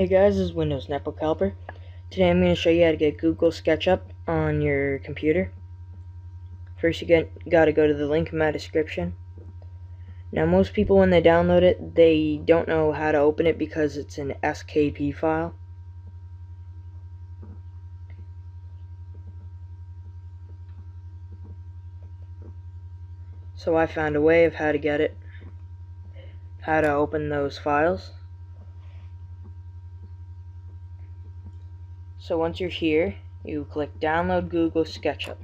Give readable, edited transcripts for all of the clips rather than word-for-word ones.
Hey guys, this is Windows Netbook Helper. Today I'm going to show you how to get Google SketchUp on your computer. First you got to go to the link in my description. Now most people when they download it, they don't know how to open it because it's an SKP file. So I found a way of how to get it, how to open those files. So once you're here, you click Download Google SketchUp.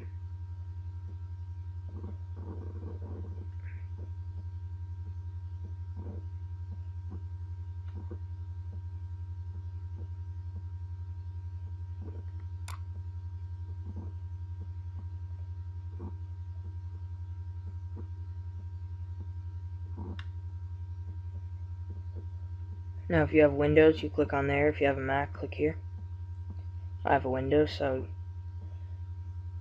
Now if you have Windows, you click on there. If you have a Mac, click here. I have a Windows, so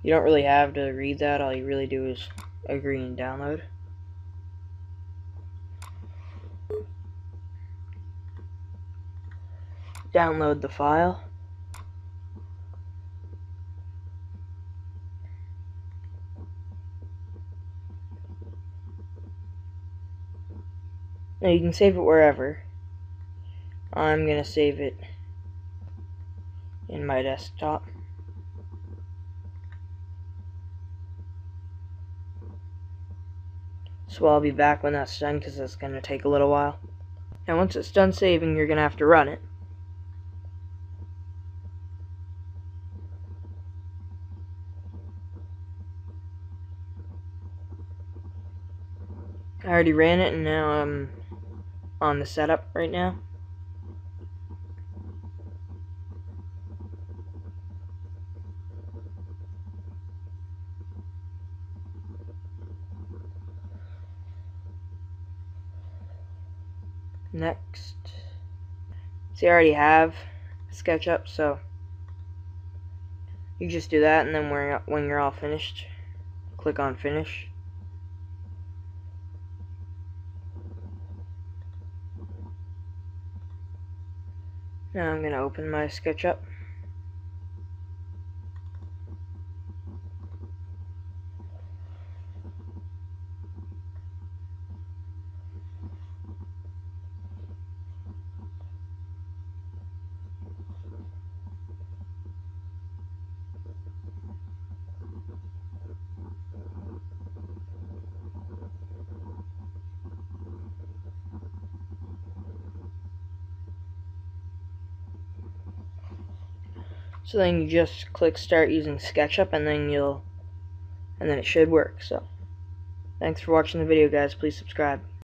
you don't really have to read that. All you really do is agree and download. Download the file. Now you can save it wherever. I'm going to save it in my desktop. So I'll be back when that's done because it's going to take a little while. Now once it's done saving, you're going to have to run it. I already ran it and now I'm on the setup right now. Next. See, I already have SketchUp, so you just do that, and then when you're all finished, click on Finish. Now I'm going to open my SketchUp. So then you just click Start Using SketchUp, and then it should work. So thanks for watching the video, guys. Please subscribe.